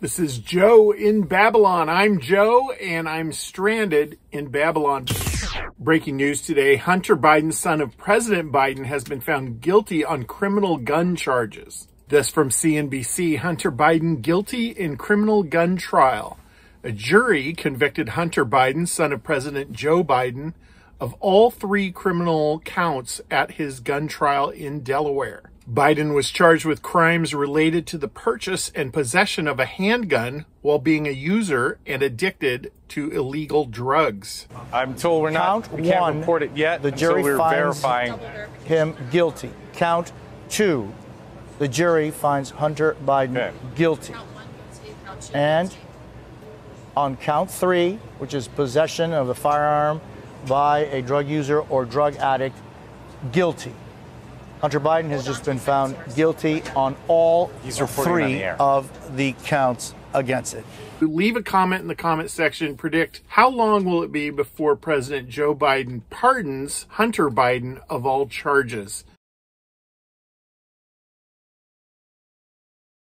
This is Joe in Babylon. I'm Joe, and I'm stranded in Babylon. Breaking news today, Hunter Biden, son of President Biden, has been found guilty on criminal gun charges. This from CNBC, Hunter Biden guilty in criminal gun trial. A jury convicted Hunter Biden, son of President Joe Biden, of all three criminal counts at his gun trial in Delaware. Biden was charged with crimes related to the purchase and possession of a handgun while being a user and addicted to illegal drugs. I'm told we're not, count we can't one, report it yet. The jury finds him guilty. Count two, the jury finds Hunter Biden guilty. Count one, two, count two, and on count three, which is possession of a firearm by a drug user or drug addict, guilty. Hunter Biden has just been found guilty on all three of the counts against it. Leave a comment in the comment section. Predict how long will it be before President Joe Biden pardons Hunter Biden of all charges?